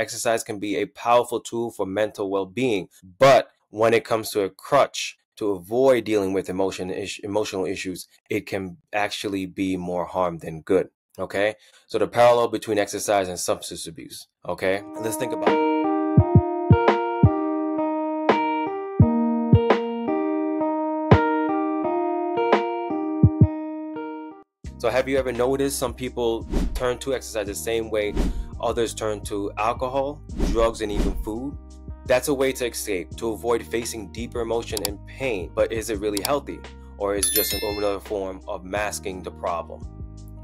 exercise can be a powerful tool for mental well-being. But when it comes to a crutch, to avoid dealing with emotional issues, it can actually be more harm than good. Okay, so the parallel between exercise and substance abuse. Okay, let's think about it. So have you ever noticed some people turn to exercise the same way others turn to alcohol, drugs, and even food? That's a way to escape, to avoid facing deeper emotion and pain. But is it really healthy? Or is it just another form of masking the problem?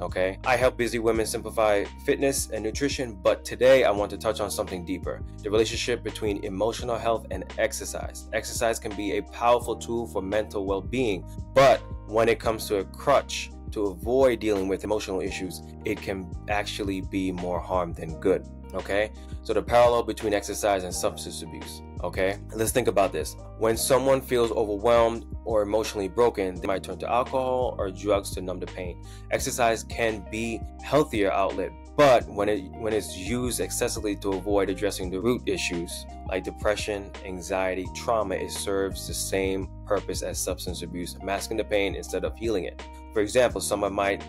Okay, I help busy women simplify fitness and nutrition, but today I want to touch on something deeper: the relationship between emotional health and exercise. Exercise can be a powerful tool for mental well-being, but when it comes to a crutch, to avoid dealing with emotional issues, it can actually be more harm than good. Okay, so the parallel between exercise and substance abuse. Okay, let's think about this. When someone feels overwhelmed or emotionally broken, they might turn to alcohol or drugs to numb the pain. Exercise can be a healthier outlet, but when it's used excessively to avoid addressing the root issues like depression, anxiety, trauma, it serves the same purpose as substance abuse, masking the pain instead of healing it. For example, someone might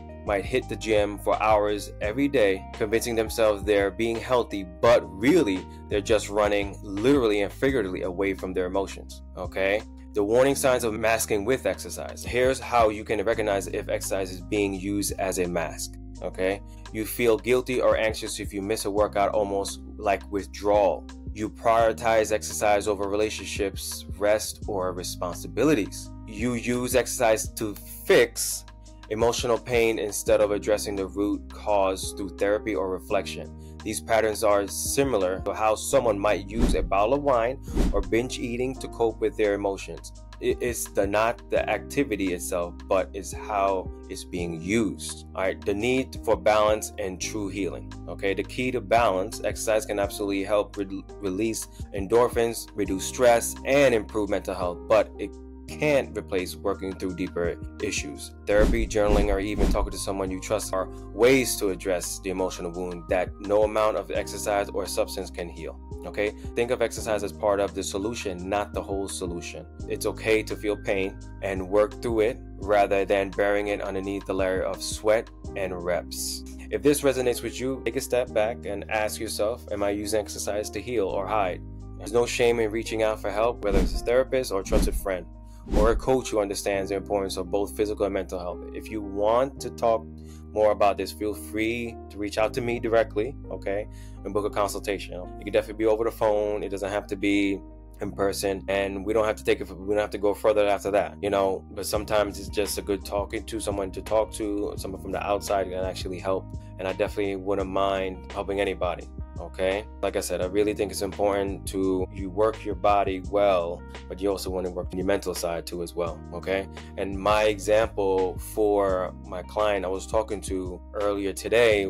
hit the gym for hours every day, convincing themselves they're being healthy, but really they're just running literally and figuratively away from their emotions. Okay, the warning signs of masking with exercise. Here's how you can recognize if exercise is being used as a mask. Okay, you feel guilty or anxious if you miss a workout, almost like withdrawal. You prioritize exercise over relationships, rest, or responsibilities. You use exercise to fix emotional pain instead of addressing the root cause through therapy or reflection. These patterns are similar to how someone might use a bottle of wine or binge eating to cope with their emotions. It's not the activity itself, but it's how it's being used. All right, the need for balance and true healing. Okay, the key to balance: exercise can absolutely help release endorphins, reduce stress, and improve mental health, but it can't replace working through deeper issues. Therapy, journaling, or even talking to someone you trust are ways to address the emotional wound that no amount of exercise or substance can heal. Okay, think of exercise as part of the solution, not the whole solution. It's okay to feel pain and work through it rather than burying it underneath the layer of sweat and reps. If this resonates with you, take a step back and ask yourself, am I using exercise to heal or hide? There's no shame in reaching out for help, whether it's a therapist or a trusted friend, or a coach who understands the importance of both physical and mental health. If you want to talk more about this, feel free to reach out to me directly, okay, and book a consultation. It can definitely be over the phone. It doesn't have to be in person, and we don't have to we don't have to go further after that, you know. But sometimes it's just a good talking to someone to talk to, someone from the outside, can actually help, and I definitely wouldn't mind helping anybody. Okay, like I said, I really think it's important to you work your body well, but you also want to work on your mental side too as well. Okay, and my example for my client I was talking to earlier today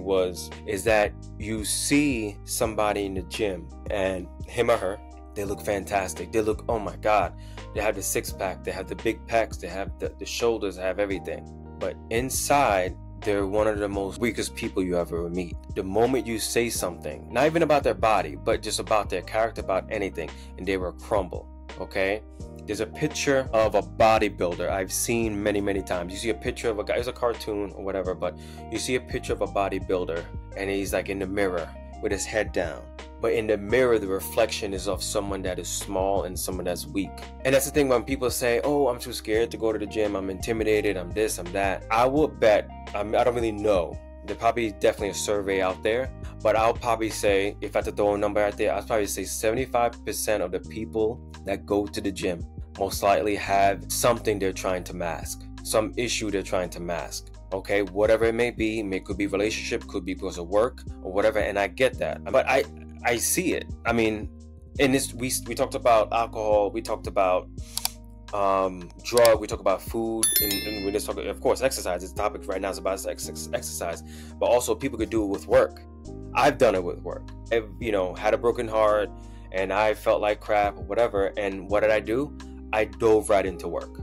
is that you see somebody in the gym, and him or her, they look fantastic. They look, oh my God, they have the six pack, they have the big pecs, they have the shoulders, they have everything. But inside, they're one of the most weakest people you ever meet. The moment you say something, not even about their body, but just about their character, about anything, and they will crumble. Okay, there's a picture of a bodybuilder I've seen many times. You see a picture of a guy, it's a cartoon or whatever, but you see a picture of a bodybuilder, and he's like in the mirror with his head down. But in the mirror, the reflection is of someone that is small and someone that's weak. And that's the thing, when people say, oh, I'm too scared to go to the gym, I'm intimidated, I'm this, I'm that. I will bet, I don't really know, there's probably definitely a survey out there, but I'll probably say, if I had to throw a number out there, I'd probably say 75% of the people that go to the gym most likely have something they're trying to mask, some issue they're trying to mask. Okay, whatever it may be, it could be relationship, could be because of work or whatever, and I get that. But I see it. I mean, in this, we talked about alcohol, we talked about drug, we talked about food, and we just talked, of course, exercise. This topic right now is about exercise, but also people could do it with work. I've done it with work. I've, you know, had a broken heart, and I felt like crap, or whatever. And what did I do? I dove right into work.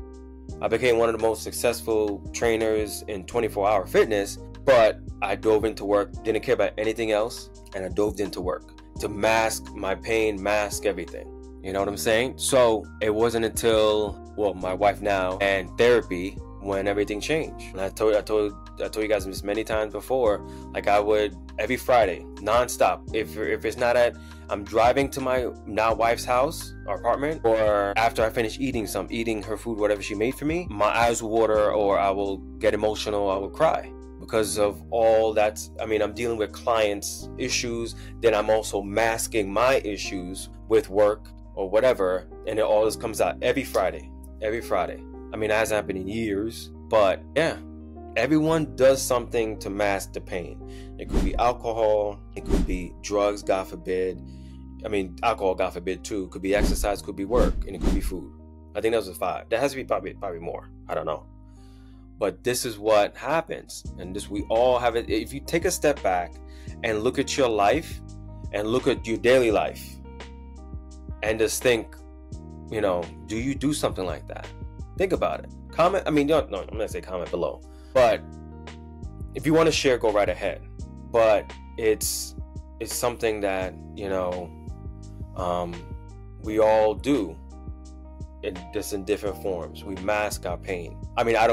I became one of the most successful trainers in 24-hour fitness, but I dove into work, didn't care about anything else, and I dove into work. to mask my pain, mask everything. You know what I'm saying? So it wasn't until, well, my wife now and therapy when everything changed. And I told you guys this many times before, like I would every Friday, nonstop. If it's not at, I'm driving to my now wife's house or apartment, or after I finish eating her food, whatever she made for me, my eyes will water, or I will get emotional, I will cry. Because of all that, I mean, I'm dealing with clients' issues, then I'm also masking my issues with work or whatever, and it all just comes out every Friday, every Friday. I mean, it hasn't happened in years, but yeah, everyone does something to mask the pain. It could be alcohol, it could be drugs, God forbid. I mean, alcohol, God forbid too. It could be exercise, could be work, and it could be food. I think those are 5. There has to be probably more. I don't know. But this is what happens, and this we all have it. If you take a step back and look at your life and look at your daily life and just think, you know, do you do something like that? Think about it. Comment. I mean, no, I'm gonna say comment below. But if you want to share, go right ahead. But it's something that, you know, we all do. Just in different forms. We mask our pain. I mean, I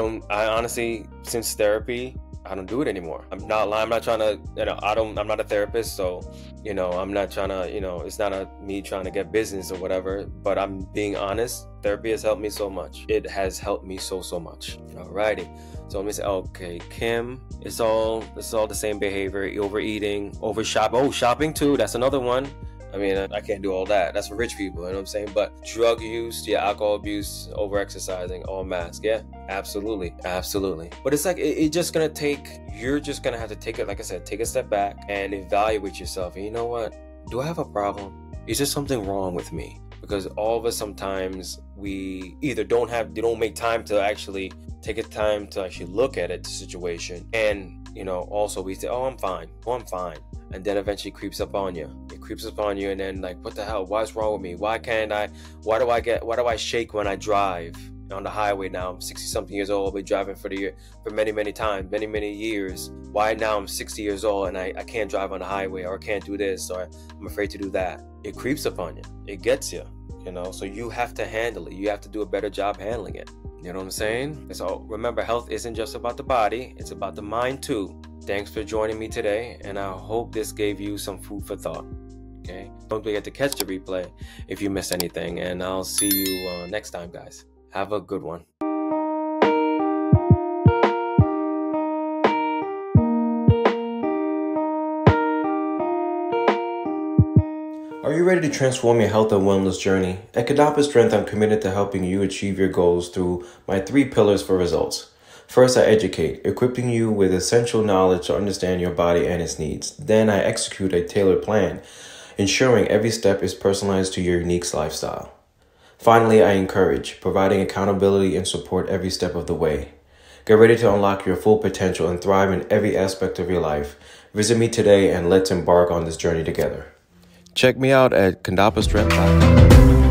honestly, since therapy, I don't do it anymore. I'm not lying. I'm not trying to, you know, I'm not a therapist. So, you know, I'm not trying to, you know, it's not me trying to get business or whatever, but I'm being honest. Therapy has helped me so much. It has helped me so much. Alrighty. So let me say, okay, Kim, it's all the same behavior. Overeating, shopping too. That's another one. I mean, I can't do all that. That's for rich people, you know what I'm saying? But drug use, yeah, alcohol abuse, over-exercising, all mask, yeah, absolutely, absolutely. But it's like, it's just gonna take, you're just gonna have to take it, like I said, take a step back and evaluate yourself. And you know what? Do I have a problem? Is there something wrong with me? Because all of us sometimes, we either don't make time to actually take a time to actually look at it, the situation. And, you know, also we say, oh, I'm fine, oh, I'm fine. And then eventually creeps up on you. It creeps up on you, and then like, what the hell? What's wrong with me? Why do I shake when I drive on the highway now? I'm 60-something years old. I've been driving for many times, many years. Why now I'm 60 years old and I can't drive on the highway, or I can't do this, or I'm afraid to do that? It creeps up on you. It gets you, you know? So you have to handle it. You have to do a better job handling it. You know what I'm saying? So remember, health isn't just about the body. It's about the mind too. Thanks for joining me today, and I hope this gave you some food for thought. Okay, don't forget to catch the replay if you missed anything, and I'll see you next time, guys. Have a good one. Are you ready to transform your health and wellness journey? At Condappa Strength, I'm committed to helping you achieve your goals through my 3 pillars for results. First, I educate, equipping you with essential knowledge to understand your body and its needs. Then I execute a tailored plan, ensuring every step is personalized to your unique lifestyle. Finally, I encourage, providing accountability and support every step of the way. Get ready to unlock your full potential and thrive in every aspect of your life. Visit me today, and let's embark on this journey together. Check me out at condappastrength.com.